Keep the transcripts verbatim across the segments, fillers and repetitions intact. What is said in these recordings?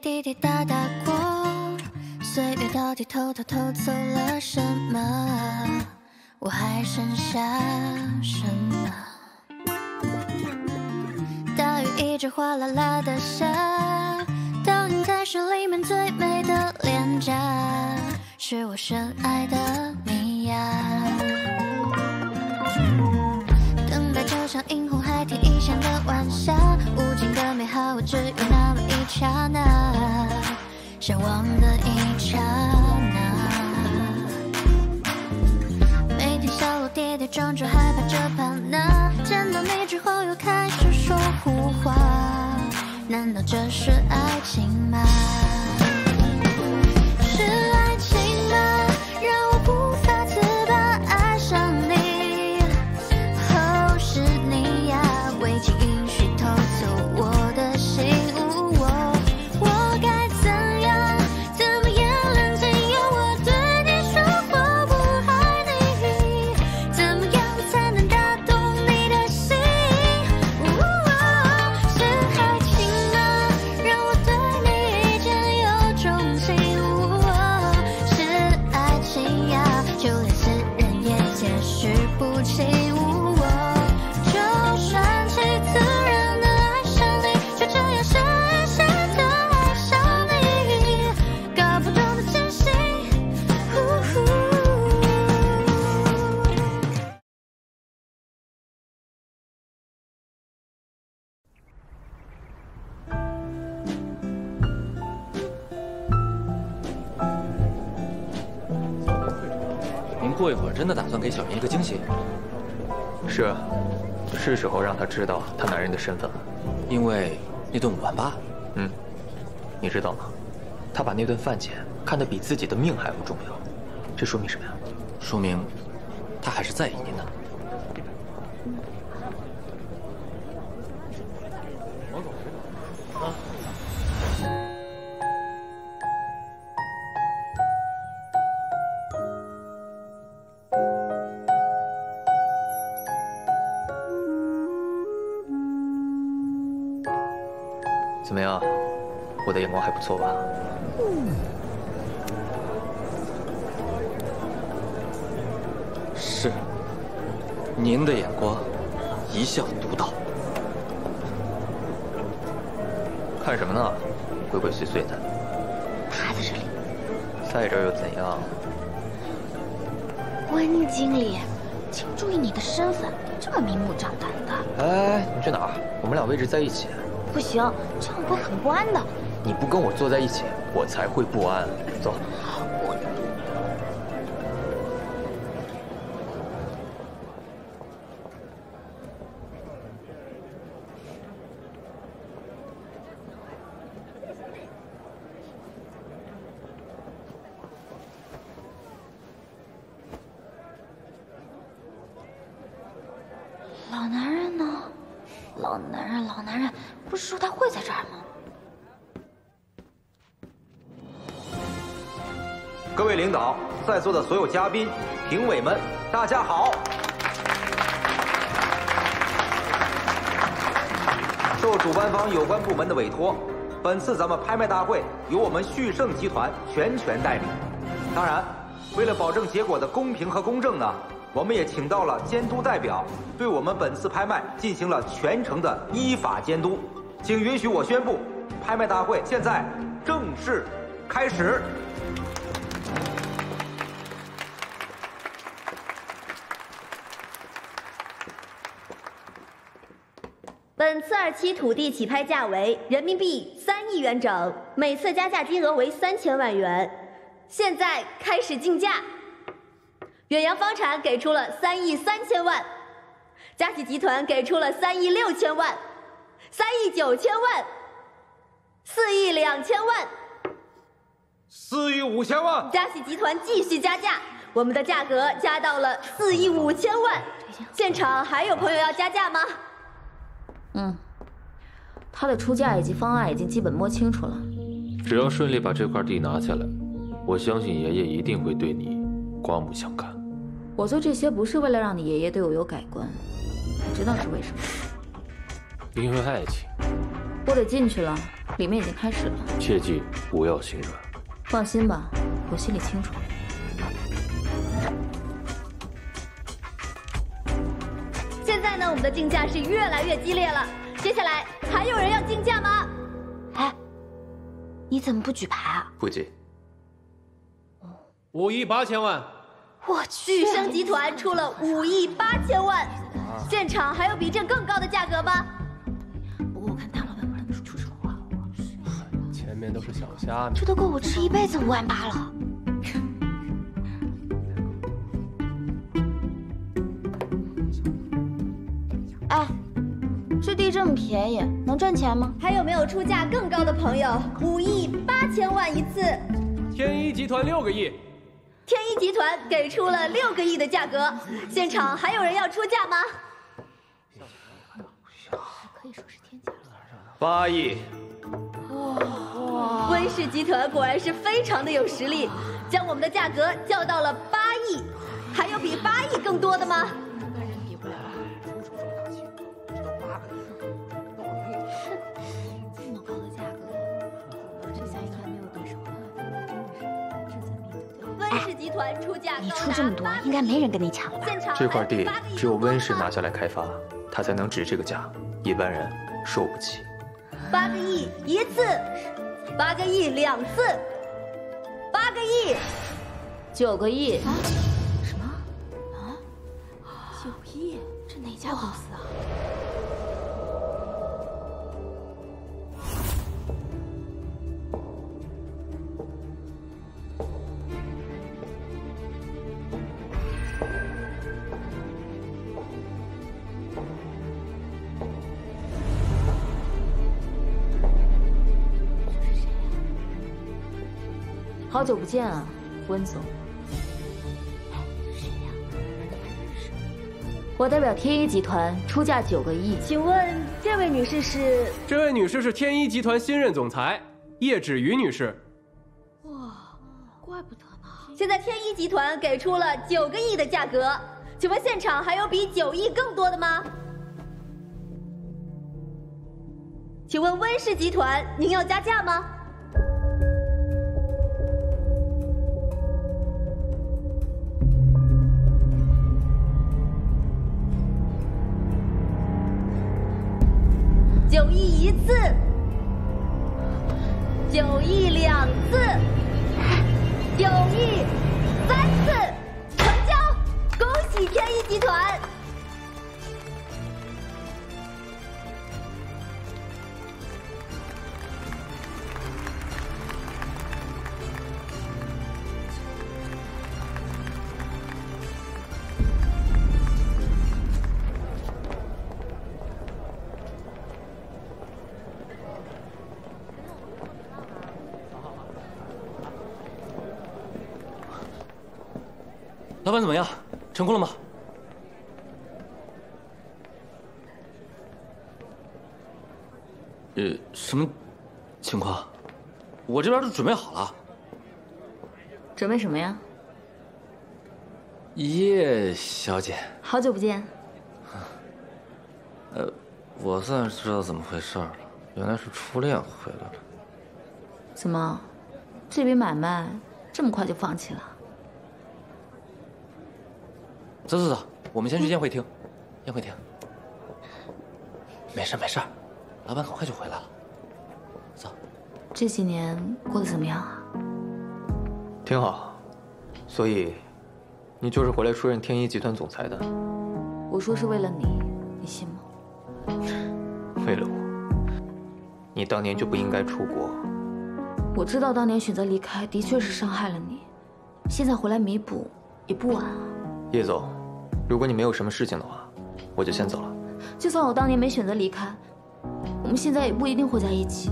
滴滴答答过，岁月到底偷偷偷走了什么？我还剩下什么？大雨一直哗啦啦的下，倒映在水里面最美的脸颊，是我深爱的你呀。等待就像映红海天一线的晚霞，无尽的美好，我只有那么一刹那。 向往的一刹那，每天小路跌跌撞撞，害怕这怕那，见到你之后又开始说胡话，难道这是爱情吗？是爱情吗？让我无法自拔，爱上你，哦，是你呀，未经允许偷走我的心。 过一会儿真的打算给小云一个惊喜？是啊，是时候让她知道她男人的身份了。因为那顿五万八，嗯，你知道吗？她把那顿饭钱看得比自己的命还不重要，这说明什么呀？说明她还是在意您的。王总，啊。 怎么样，我的眼光还不错吧？嗯、是，您的眼光一向独到。看什么呢？鬼鬼祟祟的。趴在这里。在这又怎样？温经理，请注意你的身份，这么明目张胆的。哎，你去哪儿？我们俩位置在一起。 不行，这样我会很不安的。你不跟我坐在一起，我才会不安。走。我。老男人呢？老男人，老男人。 不是说他会在这儿吗？各位领导，在座的所有嘉宾、评委们，大家好！受主办方有关部门的委托，本次咱们拍卖大会由我们旭盛集团全权代理。当然，为了保证结果的公平和公正呢。 我们也请到了监督代表，对我们本次拍卖进行了全程的依法监督。请允许我宣布，拍卖大会现在正式开始。本次二期土地起拍价为人民币三亿元整，每次加价金额为三千万元。现在开始竞价。 远洋房产给出了三亿三千万，嘉喜集团给出了三亿六千万，三亿九千万，四亿两千万，四亿五千万。嘉喜集团继续加价，我们的价格加到了四亿五千万。现场还有朋友要加价吗？嗯，他的出价以及方案已经基本摸清楚了，只要顺利把这块地拿下来，我相信爷爷一定会对你刮目相看。我做这些不是为了让你爷爷对我有改观，你知道是为什么？因为爱情。我得进去了，里面已经开始了。切记不要心软。放心吧，我心里清楚。 我们的竞价是越来越激烈了，接下来还有人要竞价吗？哎，你怎么不举牌啊？不急。五亿八千万！我去，巨生集团出了五亿八千万，啊、现场还有比这更高的价格吗？不过我看大老板不能出丑啊！前面都是小虾米，这都够我吃一辈子五万八了。 哎，这地这么便宜，能赚钱吗？还有没有出价更高的朋友？五亿八千万一次，天一集团六个亿，天一集团给出了六个亿的价格，现场还有人要出价吗？可以说是天价了，八亿。哇，温氏集团果然是非常的有实力，将我们的价格叫到了八亿，还有比八亿更多的吗？ 集团出价，你出这么多，应该没人跟你抢了吧？这块地只有温氏拿下来开发，他才能值这个价，一般人受不起。八个亿一次，八个亿两次，八个亿，九个亿啊？什么啊？九亿？这哪家公司啊？好久不见啊，温总。谁呀？我代表天一集团出价九个亿。请问这位女士是？这位女士是天一集团新任总裁叶芷瑜女士。哇，怪不得呢。现在天一集团给出了九个亿的价格，请问现场还有比九亿更多的吗？请问温氏集团，您要加价吗？ 九亿一次，九亿两次，九亿三次，成交！恭喜天一集团！老板怎么样？成功了吗？呃，什么情况？我这边都准备好了。准备什么呀？叶小姐，好久不见。呃，我算是知道怎么回事了，原来是初恋回来了。怎么，这笔买卖这么快就放弃了？ 走走走，我们先去宴会厅。宴会厅，没事没事，老板很快就回来了。走。这几年过得怎么样啊？挺好，所以你就是回来出任天一集团总裁的。我说是为了你，你信吗？为了我，你当年就不应该出国。我知道当年选择离开的确是伤害了你，现在回来弥补也不晚啊。叶总。 如果你没有什么事情的话，我就先走了。就算我当年没选择离开，我们现在也不一定会在一起。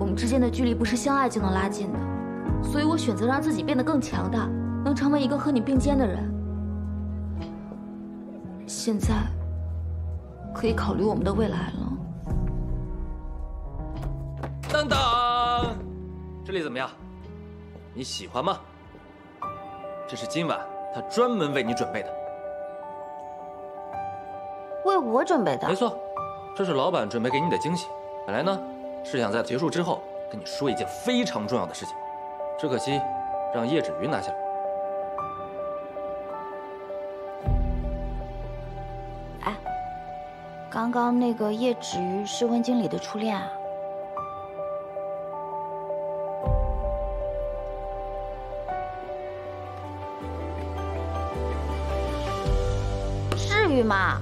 我们之间的距离不是相爱就能拉近的，所以我选择让自己变得更强大，能成为一个和你并肩的人。现在可以考虑我们的未来了。当当，这里怎么样？你喜欢吗？这是今晚他专门为你准备的。为我准备的？没错，这是老板准备给你的惊喜。本来呢，是想在结束之后跟你说一件非常重要的事情，只可惜让叶芷云拿下来。 刚刚那个叶芷瑜是温经理的初恋啊！至于吗？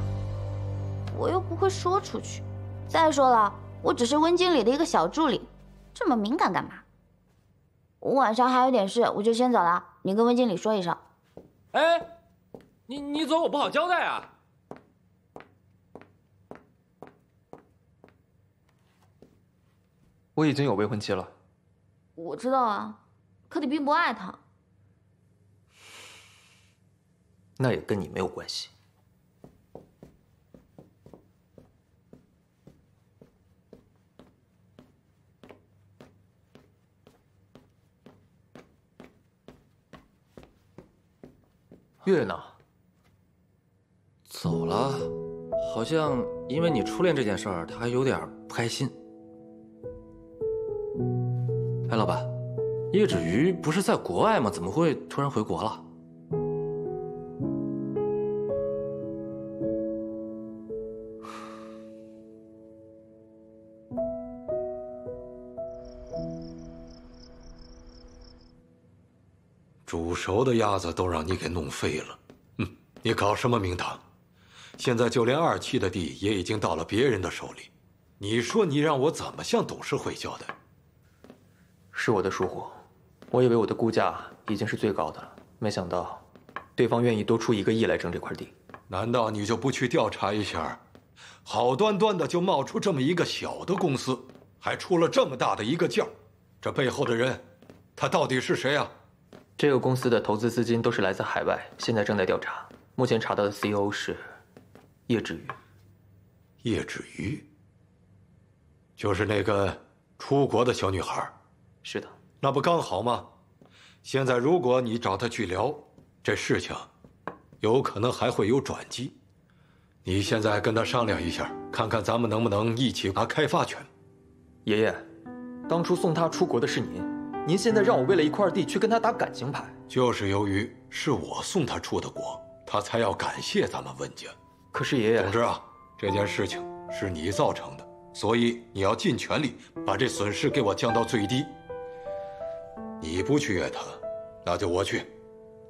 我又不会说出去。再说了，我只是温经理的一个小助理，这么敏感干嘛？我晚上还有点事，我就先走了。你跟温经理说一声。哎，你你走，我不好交代啊。 我已经有未婚妻了，我知道啊，可你并不爱她。那也跟你没有关系。月呢？走了，好像因为你初恋这件事儿，她还有点不开心。 哎，老板，叶芷瑜不是在国外吗？怎么会突然回国了？煮熟的鸭子都让你给弄废了，嗯，你搞什么名堂？现在就连二期的地也已经到了别人的手里，你说你让我怎么向董事会交代？ 是我的疏忽，我以为我的估价已经是最高的了，没想到，对方愿意多出一个亿来争这块地。难道你就不去调查一下？好端端的就冒出这么一个小的公司，还出了这么大的一个价，这背后的人，他到底是谁啊？这个公司的投资资金都是来自海外，现在正在调查。目前查到的 C E O 是叶芷瑜。叶芷瑜，就是那个出国的小女孩。 是的，那不刚好吗？现在如果你找他去聊这事情，有可能还会有转机。你现在跟他商量一下，看看咱们能不能一起拿开发权。爷爷，当初送他出国的是您，您现在让我为了一块地去跟他打感情牌，就是由于是我送他出的国，他才要感谢咱们温家。可是爷爷，总之啊，这件事情是你造成的，所以你要尽全力把这损失给我降到最低。 你不去约他，那就我去。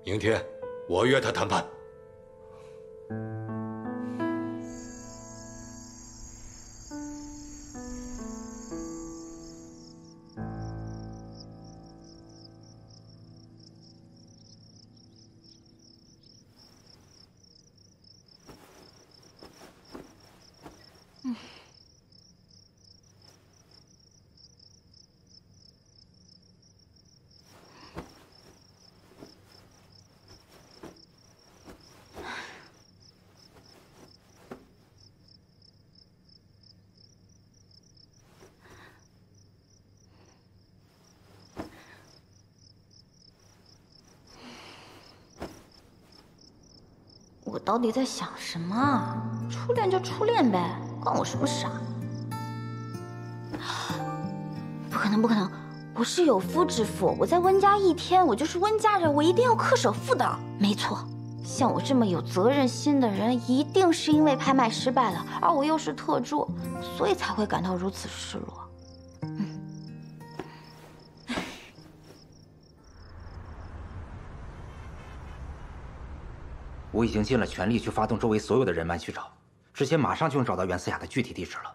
明天我约他谈判。嗯。 我到底在想什么啊？初恋就初恋呗，关我什么事啊？不可能，不可能！我是有夫之妇，我在温家一天，我就是温家人，我一定要恪守妇道。没错，像我这么有责任心的人，一定是因为拍卖失败了，而我又是特助，所以才会感到如此失落。 我已经尽了全力去发动周围所有的人脉去找，之前马上就能找到袁思雅的具体地址了，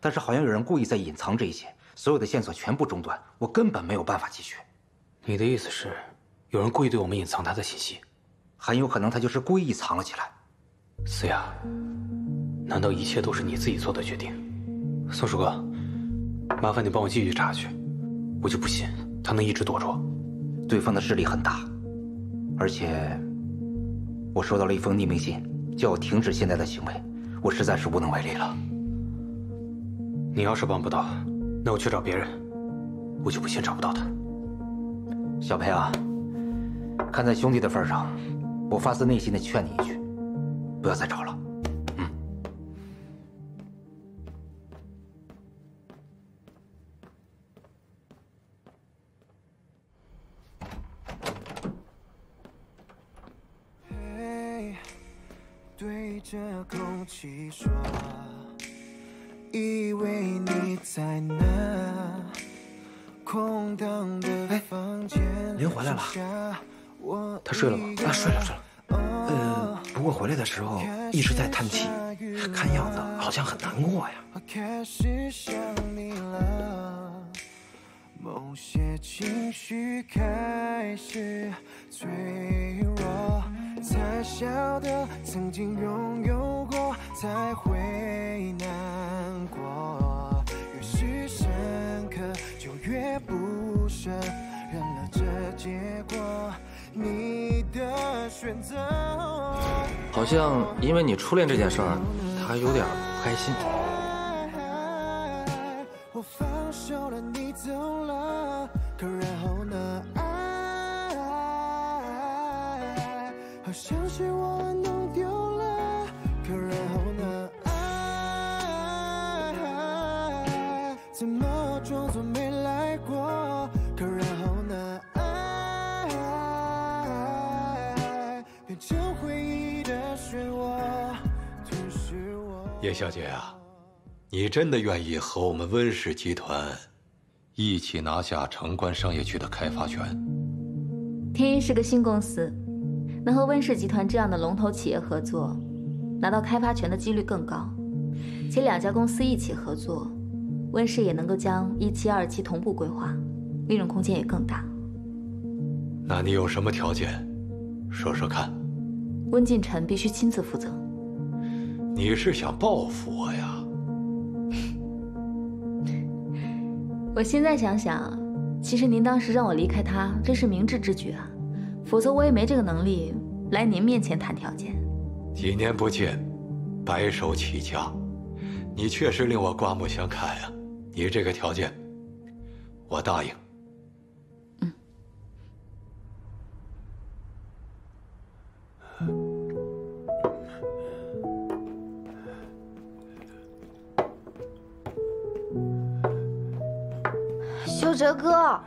但是好像有人故意在隐藏这一切，所有的线索全部中断，我根本没有办法继续。你的意思是，有人故意对我们隐藏他的信息？很有可能他就是故意藏了起来。思雅，难道一切都是你自己做的决定？松鼠哥，麻烦你帮我继续查去，我就不信他能一直躲着我。对方的势力很大，而且。 我收到了一封匿名信，叫我停止现在的行为，我实在是无能为力了。你要是帮不到，那我去找别人，我就不信找不到他。小裴啊，看在兄弟的份上，我发自内心的劝你一句，不要再找了。 这空气说，以为你在哪？空荡的房间。林回来了，他睡了吗？啊，睡了睡了。呃，不过回来的时候一直在叹气，看样子好像很难过呀。某些情绪开始脆弱。 才晓得曾经拥有过，才会难过。越是深刻，就越不舍。认了这结果，你的选择。好像因为你初恋这件事儿，他有点不开心。我放手了，你走了，可然后呢？ 好像是我弄丢了，可然后呢？爱怎么装作没来过？可然后呢？爱变成回忆的漩涡，吞噬我。叶小姐啊，你真的愿意和我们温氏集团一起拿下城关商业区的开发权？天一是个新公司。 能和温氏集团这样的龙头企业合作，拿到开发权的几率更高。且两家公司一起合作，温氏也能够将一期、二期同步规划，利润空间也更大。那你有什么条件？说说看。温晋晨必须亲自负责。你是想报复我呀？我现在想想，其实您当时让我离开他，这是明智之举啊。 否则我也没这个能力来您面前谈条件。几年不见，白手起家，你确实令我刮目相看呀、啊！你这个条件，我答应。嗯。 修哲哥。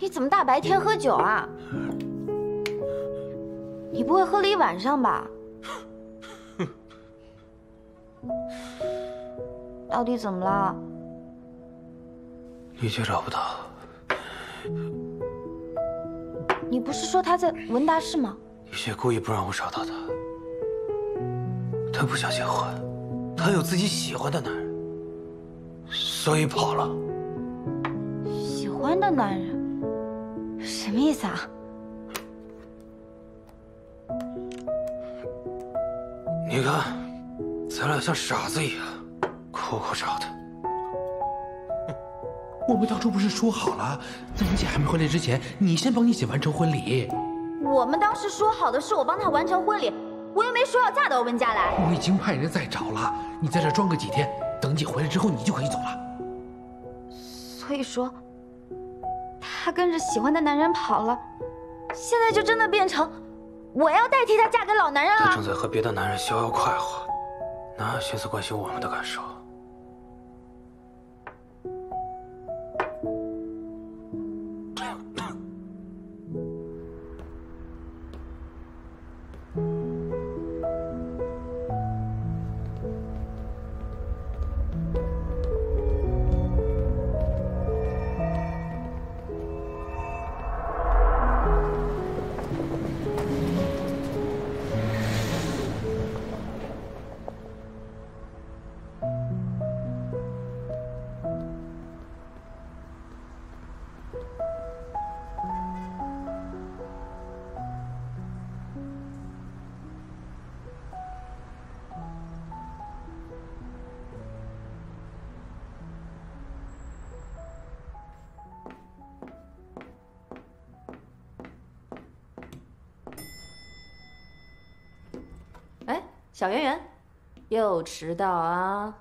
你怎么大白天喝酒啊？你不会喝了一晚上吧？到底怎么了？李姐找不到。你不是说她在文达市吗？李姐故意不让我找到她，她不想结婚，她有自己喜欢的男人，所以跑了。喜欢的男人。 什么意思啊？你看，咱俩像傻子一样，苦苦找他。我们当初不是说好了，在你姐还没回来之前，你先帮你姐完成婚礼。我们当时说好的是我帮她完成婚礼，我又没说要嫁到温家来。我已经派人再找了，你在这装个几天，等姐回来之后，你就可以走了。所以说。 她跟着喜欢的男人跑了，现在就真的变成我要代替她嫁给老男人了。她正在和别的男人逍遥快活，哪有心思关心我们的感受？小圆圆，又迟到啊！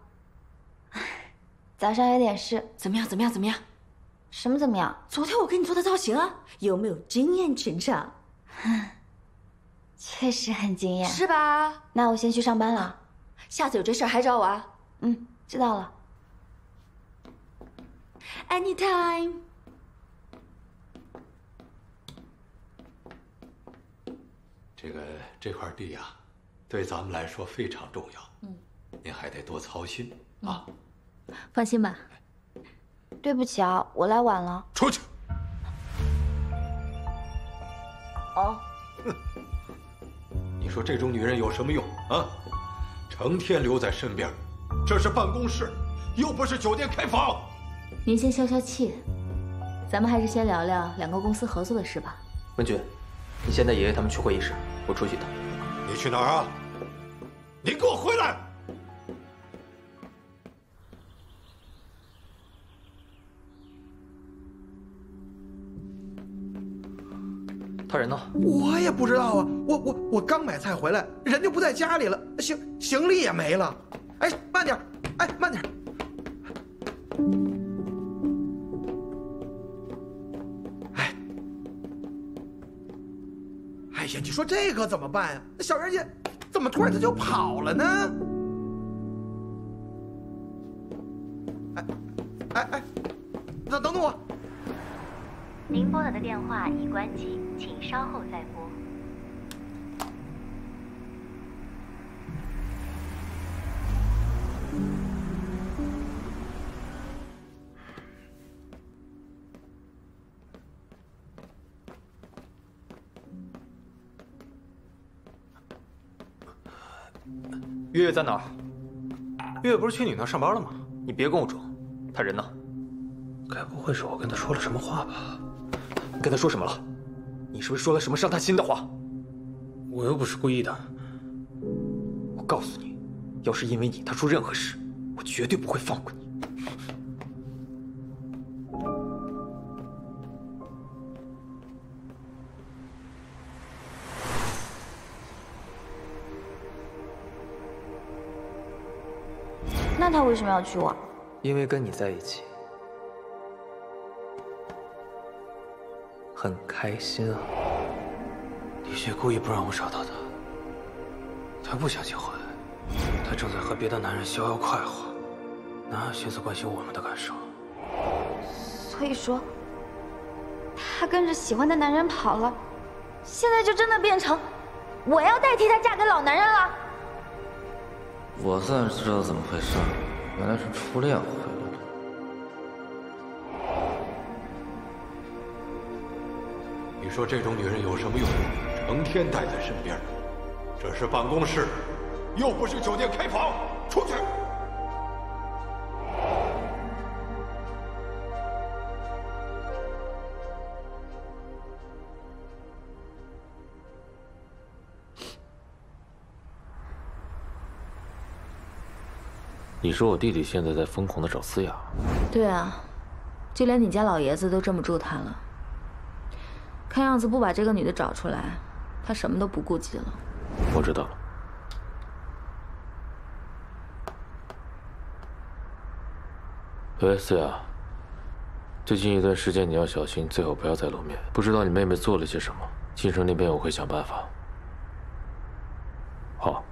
早上有点事。怎么样？怎么样？怎么样？什么怎么样？昨天我给你做的造型啊，有没有惊艳全场？确实很惊艳，是吧？那我先去上班了，下次有这事还找我啊。嗯，知道了。Anytime。 这个这块地呀、啊，对咱们来说非常重要。嗯，您还得多操心啊。放心吧。对不起啊，我来晚了。出去。哦。你说这种女人有什么用啊？成天留在身边，这是办公室，又不是酒店开房。您先消消气，咱们还是先聊聊两个公司合作的事吧。文君。 你先带爷爷他们去会议室，我出去一趟。你去哪儿啊？你给我回来！他人呢？我也不知道啊，我我我刚买菜回来，人就不在家里了，行行李也没了。哎，慢点，哎，慢点。 你说这个怎么办呀？那小人家怎么突然他就跑了呢？哎，哎哎，等等等我！您拨打的电话已关机，请稍后再拨。月月在哪儿？月月不是去你那儿上班了吗？你别跟我装，他人呢？该不会是我跟他说了什么话吧？跟他说什么了？你是不是说了什么伤他心的话？我又不是故意的。我告诉你，要是因为你他出任何事，我绝对不会放过你。他为什么要娶我？因为跟你在一起很开心啊。李雪故意不让我找到他，他不想结婚，他正在和别的男人逍遥快活，哪有心思关心我们的感受？所以说，他跟着喜欢的男人跑了，现在就真的变成我要代替他嫁给老男人了。 我算是知道怎么回事，原来是初恋回来了。你说这种女人有什么用？成天待在身边，这是办公室，又不是酒店开房。出去！你说我弟弟现在在疯狂的找思雅？对啊，就连你家老爷子都镇不住他了。看样子不把这个女的找出来，他什么都不顾及了。我知道了。喂，思雅，最近一段时间你要小心，最好不要再露面。不知道你妹妹做了些什么，晋城那边我会想办法。好。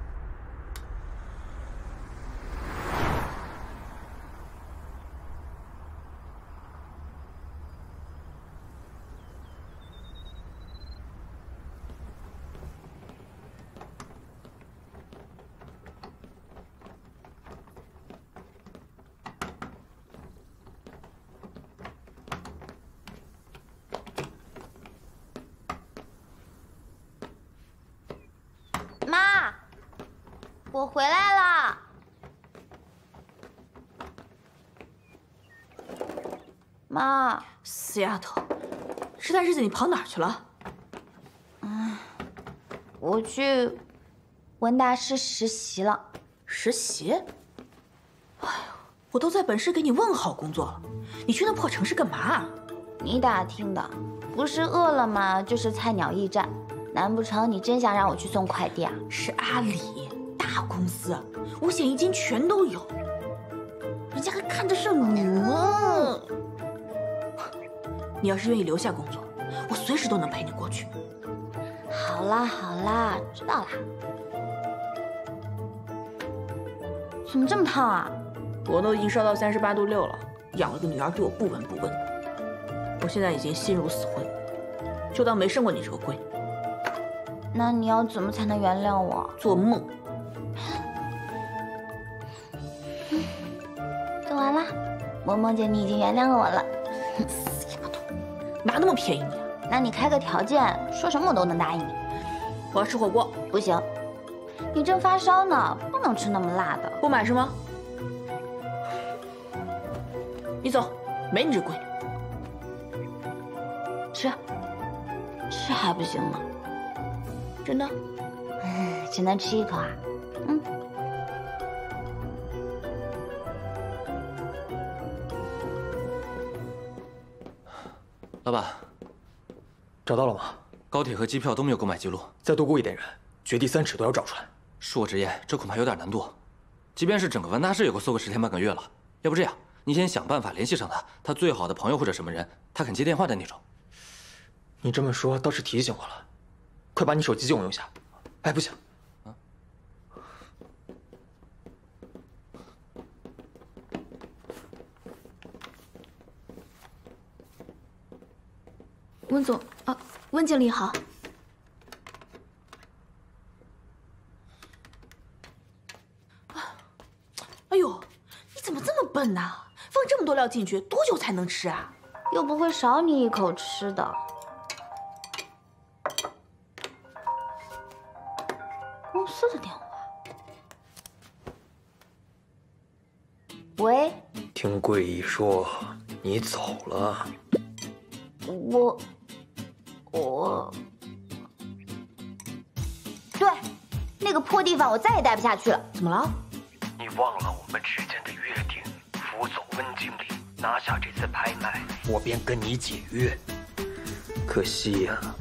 我回来了。妈，死丫头，这段日子你跑哪儿去了？嗯，我去文达师实习了。实习？哎呦，我都在本市给你问好工作了，你去那破城市干嘛啊？你打听的，不是饿了吗？就是菜鸟驿站。难不成你真想让我去送快递啊？是阿里。 大公司，五险一金全都有，人家还看得上你呢。你要是愿意留下工作，我随时都能陪你过去。好啦好啦，知道啦。怎么这么烫啊？我都已经烧到三十八度六了，养了个女儿对我不闻不问的，我现在已经心如死灰，就当没生过你这个闺女。那你要怎么才能原谅我？做梦。 萌萌姐，你已经原谅我了。死丫头，哪那么便宜你啊？那你开个条件，说什么我都能答应你。我要吃火锅，不行，你正发烧呢，不能吃那么辣的。不买是吗？你走，没你这闺女。吃，吃还不行吗？真的？嗯，只能吃一口啊。嗯。 老板，找到了吗？高铁和机票都没有购买记录。再多雇一点人，掘地三尺都要找出来。恕我直言，这恐怕有点难度。即便是整个完达市，也够搜个十天半个月了。要不这样，你先想办法联系上他，他最好的朋友或者什么人，他肯接电话的那种。你这么说倒是提醒我了，快把你手机借我用一下。哎，不行，啊，温总。 啊，温经理好。哎呦，你怎么这么笨呢？放这么多料进去，多久才能吃啊？又不会少你一口吃的。公司的电话。喂。听桂姨说你走了。我。 我，对，那个破地方我再也待不下去了。怎么了？你忘了我们之间的约定？扶走温经理，拿下这次拍卖，我便跟你解约。可惜呀、啊，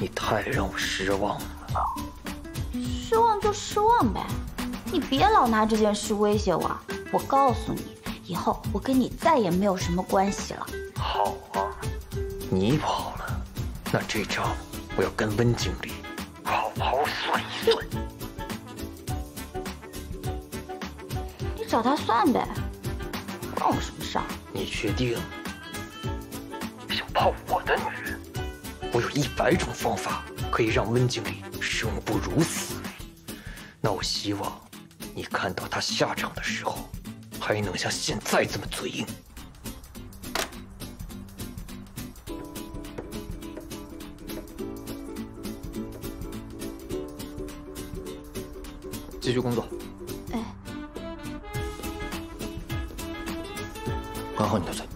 你太让我失望了。失望就失望呗，你别老拿这件事威胁我。我告诉你，以后我跟你再也没有什么关系了。好啊，你跑了。 那这招我要跟温经理好好算一算。你找他算呗，关我什么事啊？你确定想泡我的女人？我有一百种方法可以让温经理生不如死。那我希望你看到他下场的时候，还能像现在这么嘴硬。 继续工作，哎，管好你的嘴。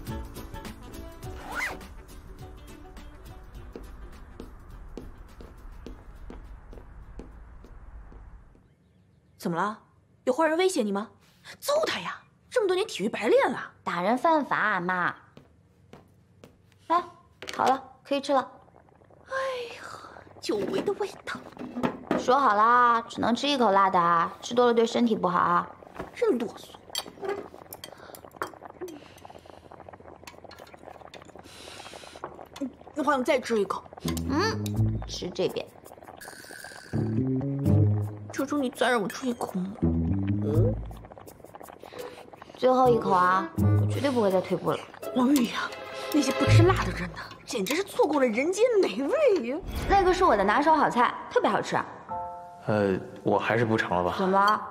怎么了？有坏人威胁你吗？揍他呀！这么多年体育白练了，打人犯法，妈。哎，好了，可以吃了。哎呀，久违的味道。 说好啦，只能吃一口辣的啊，吃多了对身体不好啊。真啰嗦。我好想再吃一口。嗯，吃这边。求求你再让我吃一口。嗯。最后一口啊，我绝对不会再退步了。哎呀，那些不吃辣的人呢，简直是错过了人间美味呀。那个是我的拿手好菜，特别好吃啊。 呃，我还是不成了吧？怎么，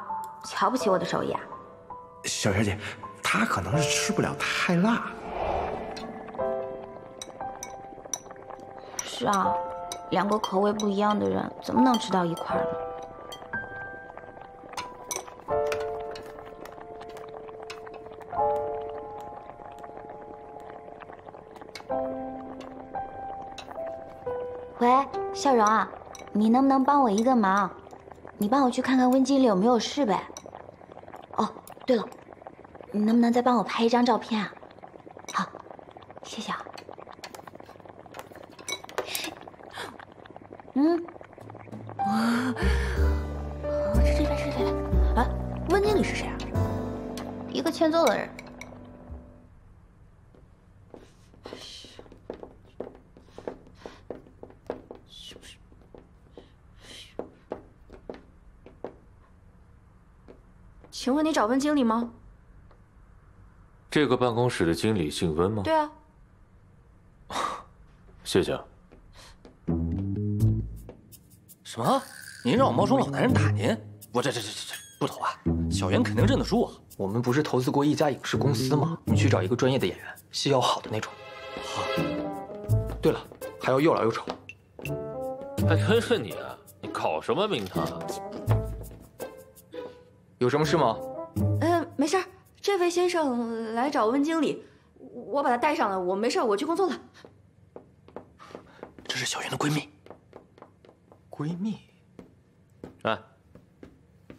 瞧不起我的手艺啊？小小姐，她可能是吃不了太辣。是啊，两个口味不一样的人怎么能吃到一块儿呢？喂，笑容啊，你能不能帮我一个忙？ 你帮我去看看温经理有没有事呗。哦，对了，你能不能再帮我拍一张照片啊？好，谢谢啊。嗯，哇，是这边，是这边。啊，温经理是谁啊？一个欠揍的人。请问你找温经理吗？这个办公室的经理姓温吗？对啊。谢谢。什么？您让我冒充老男人打您？我这这这这不投啊！小袁肯定认得出我。我们不是投资过一家影视公司吗？你去找一个专业的演员，戏要好的那种。好。对了，还要又老又丑。还真是你啊！你搞什么名堂啊？有什么事吗？嗯、呃，没事。这位先生来找温经理，我把他带上了。我没事，我去工作了。这是小袁的闺蜜。闺蜜。哎，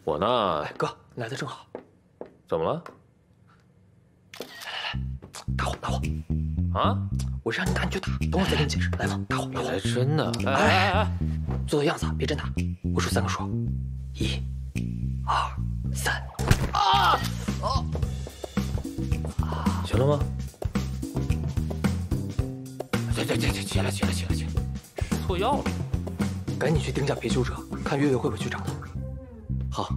我呢？哎，哥，来的正好。怎么了？来来来，打我打我！啊！我让你打你就打，等我再跟你解释。来吧，打我打我！还真的！哎哎哎，做做样子，别真打。我数三个数，一、二、三。啊！哦。行了吗？对对对对，起来起来起来起来！吃错药了。赶紧去丁家陪修者，看月月会不会去找他。好。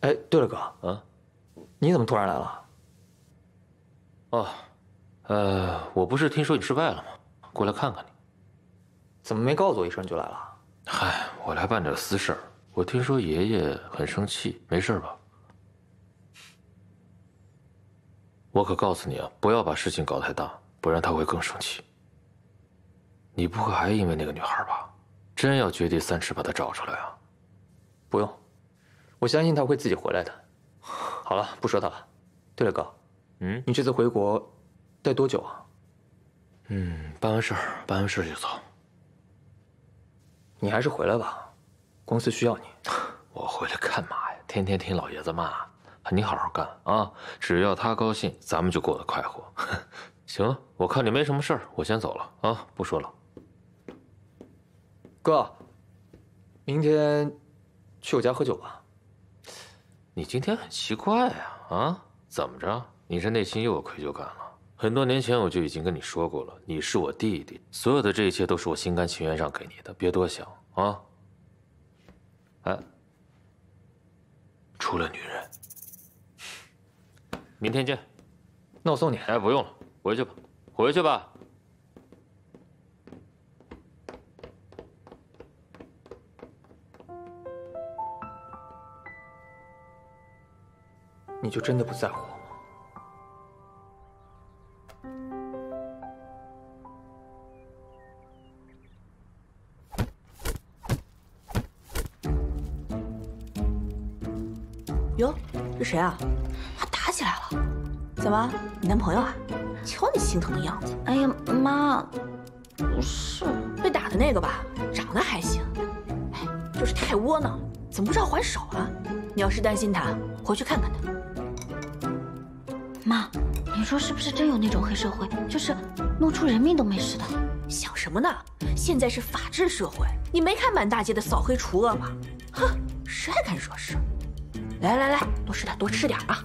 哎，对了，哥，啊，你怎么突然来了？哦，呃，我不是听说你失败了吗？过来看看你。怎么没告诉我一声就来了？嗨，我来办点私事儿。我听说爷爷很生气，没事吧？我可告诉你啊，不要把事情搞太大，不然他会更生气。你不会还因为那个女孩吧？真要掘地三尺把她找出来啊？不用。我相信他会自己回来的。好了，不说他了。对了，哥，嗯，你这次回国待多久啊？嗯，办完事儿，办完事儿就走。你还是回来吧，公司需要你。我回来干嘛呀？天天听老爷子骂，你好好干啊！只要他高兴，咱们就过得快活。行了，我看你没什么事儿，我先走了啊，不说了。哥，明天去我家喝酒吧。你今天很奇怪呀，啊，啊，怎么着？你这内心又有愧疚感了？很多年前我就已经跟你说过了，你是我弟弟，所有的这一切都是我心甘情愿让给你的，别多想啊。哎，除了女人，明天见。那我送你。哎，不用了，回去吧，回去吧。你就真的不在乎我吗？哟，这谁啊？妈打起来了！怎么，你男朋友啊？瞧你心疼的样子。哎呀，妈，不是被打的那个吧？长得还行，哎，就是太窝囊，怎么不知道还手啊？你要是担心他，回去看看他。妈，你说是不是真有那种黑社会，就是弄出人命都没事的？想什么呢？现在是法治社会，你没看满大街的扫黑除恶吗？哼，谁还敢惹事？来来来，多吃点，多吃点啊！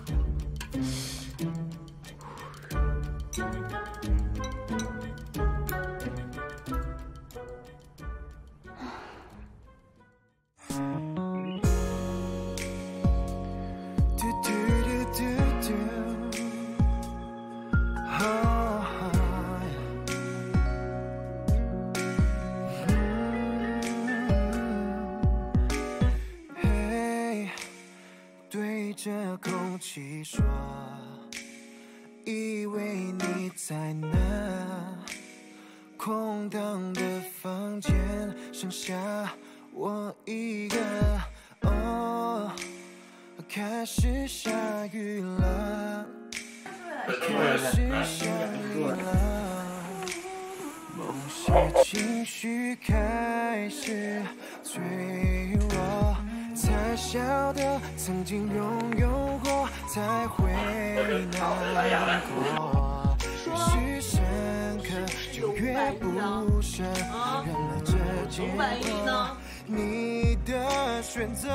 选择。